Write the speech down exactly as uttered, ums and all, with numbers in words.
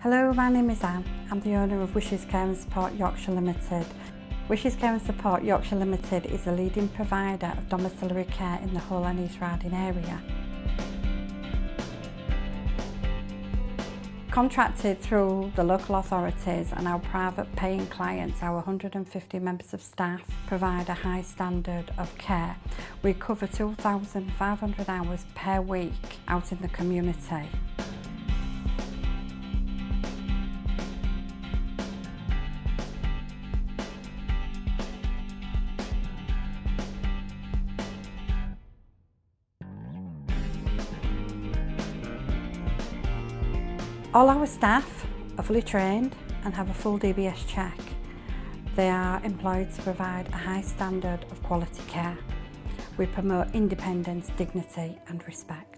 Hello, my name is Anne. I'm the owner of Wishes Care and Support Yorkshire Limited. Wishes Care and Support Yorkshire Limited is a leading provider of domiciliary care in the Hull and East Riding area. Contracted through the local authorities and our private paying clients, our one hundred and fifty members of staff provide a high standard of care. We cover two thousand five hundred hours per week out in the community. All our staff are fully trained and have a full D B S check. They are employed to provide a high standard of quality care. We promote independence, dignity and respect.